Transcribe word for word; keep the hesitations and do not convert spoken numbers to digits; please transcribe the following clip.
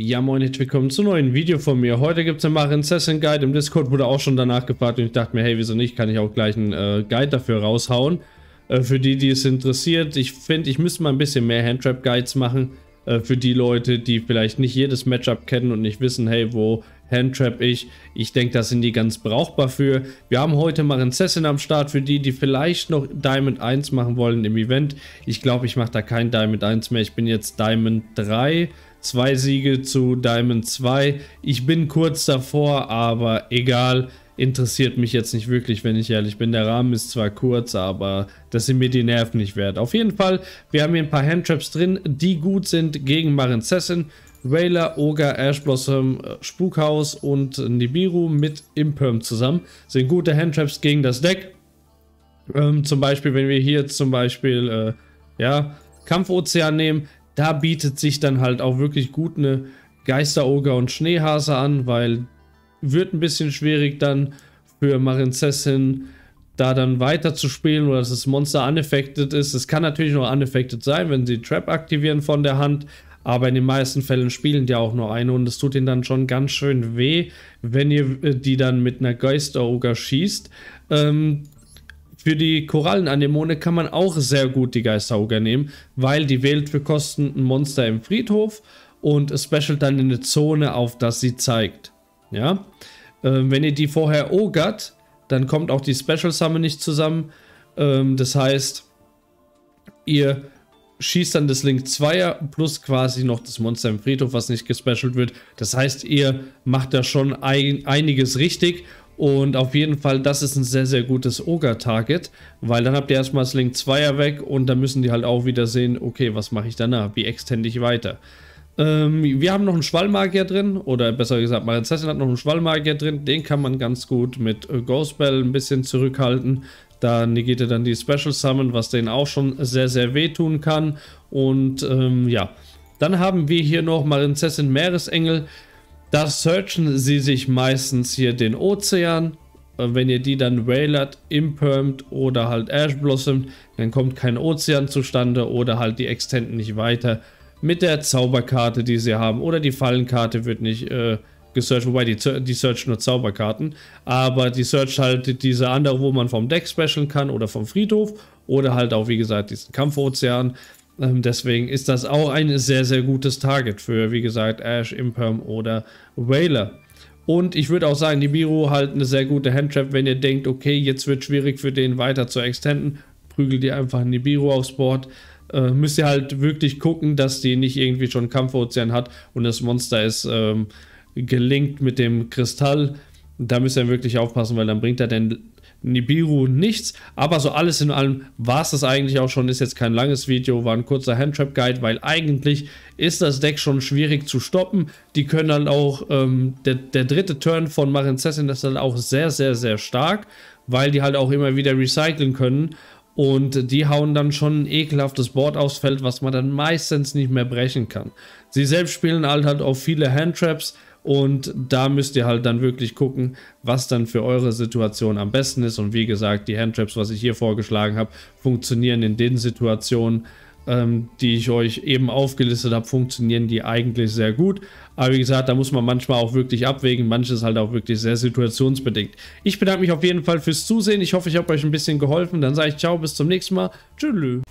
Ja moin, herzlich willkommen zu einem neuen Video von mir. Heute gibt es einen Marinzessin Guide. Im Discord wurde auch schon danach gefragt und ich dachte mir, hey, wieso nicht, kann ich auch gleich einen äh, Guide dafür raushauen. Äh, für die, die es interessiert, ich finde, ich müsste mal ein bisschen mehr Handtrap Guides machen. Äh, für die Leute, die vielleicht nicht jedes Matchup kennen und nicht wissen, hey, wo Handtrap ich. Ich denke, da sind die ganz brauchbar für. Wir haben heute Marinzessin am Start für die, die vielleicht noch Diamond eins machen wollen im Event. Ich glaube, ich mache da kein Diamond eins mehr. Ich bin jetzt Diamond drei. Zwei Siege zu Diamond zwei. Ich bin kurz davor, aber egal. Interessiert mich jetzt nicht wirklich, wenn ich ehrlich bin. Der Rahmen ist zwar kurz, aber das sind mir die Nerven nicht wert. Auf jeden Fall, wir haben hier ein paar Handtraps drin, die gut sind gegen Marinzessin. Veiler, Oger, Ashblossom, Spukhaus und Nibiru mit Imperm zusammen sind gute Handtraps gegen das Deck. Ähm, zum Beispiel, wenn wir hier zum Beispiel äh, ja, Kampfozean nehmen, da bietet sich dann halt auch wirklich gut eine Geistrogre und Schneehase an, weil wird ein bisschen schwierig dann für Marinzessin da dann weiter zu spielen oder dass das Monster unaffected ist. Es kann natürlich noch unaffected sein, wenn sie Trap aktivieren von der Hand, aber in den meisten Fällen spielen die auch nur eine und es tut ihnen dann schon ganz schön weh, wenn ihr die dann mit einer Geistrogre schießt. Ähm, Für die Korallenanemone kann man auch sehr gut die Geistrogre nehmen, weil die wählt für Kosten ein Monster im Friedhof und special dann in eine Zone, auf das sie zeigt. Ja? Ähm, wenn ihr die vorher ogert, dann kommt auch die Special Summe nicht zusammen. Ähm, das heißt, ihr schießt dann das Link zweier plus quasi noch das Monster im Friedhof, was nicht gespecialt wird. Das heißt, ihr macht da schon ein, einiges richtig. Und auf jeden Fall, das ist ein sehr, sehr gutes Ogre-Target, weil dann habt ihr erstmal das Link zweier weg und dann müssen die halt auch wieder sehen, okay, was mache ich danach, wie extende ich weiter. Ähm, wir haben noch einen Schwallmagier drin, oder besser gesagt, Marinzessin hat noch einen Schwallmagier drin, den kann man ganz gut mit Ghostbell ein bisschen zurückhalten. Da negiert er dann die Special Summon, was denen auch schon sehr, sehr wehtun kann. Und ähm, ja, dann haben wir hier noch Marinzessin Meeresengel. Da searchen sie sich meistens hier den Ozean. Wenn ihr die dann Wailert, Impermt oder halt Ashblossomt, dann kommt kein Ozean zustande oder halt die Extenden nicht weiter mit der Zauberkarte, die sie haben. Oder die Fallenkarte wird nicht äh, gesearcht, wobei die, die searcht nur Zauberkarten. Aber die searcht halt diese andere, wo man vom Deck specialen kann oder vom Friedhof. Oder halt auch, wie gesagt, diesen Kampfozean. Deswegen ist das auch ein sehr, sehr gutes Target für, wie gesagt, Ash, Imperm oder Veiler. Und ich würde auch sagen, Nibiru halt eine sehr gute Handtrap, wenn ihr denkt, okay, jetzt wird schwierig für den weiter zu extenden, prügelt ihr einfach Nibiru aufs Board. Äh, müsst ihr halt wirklich gucken, dass die nicht irgendwie schon Kampfozean hat und das Monster ist ähm, gelinkt mit dem Kristall. Da müsst ihr wirklich aufpassen, weil dann bringt er den Nibiru nichts, aber so alles in allem war es das eigentlich auch schon, ist jetzt kein langes Video, war ein kurzer Handtrap-Guide, weil eigentlich ist das Deck schon schwierig zu stoppen, die können dann auch, ähm, der, der dritte Turn von Marinzessin ist dann auch sehr, sehr, sehr stark, weil die halt auch immer wieder recyceln können und die hauen dann schon ein ekelhaftes Board aufs Feld, was man dann meistens nicht mehr brechen kann. Sie selbst spielen halt halt auch viele Handtraps. Und da müsst ihr halt dann wirklich gucken, was dann für eure Situation am besten ist. Und wie gesagt, die Handtraps, was ich hier vorgeschlagen habe, funktionieren in den Situationen, ähm, die ich euch eben aufgelistet habe, funktionieren die eigentlich sehr gut. Aber wie gesagt, da muss man manchmal auch wirklich abwägen. Manches halt auch wirklich sehr situationsbedingt. Ich bedanke mich auf jeden Fall fürs Zusehen. Ich hoffe, ich habe euch ein bisschen geholfen. Dann sage ich ciao, bis zum nächsten Mal. Tschüss.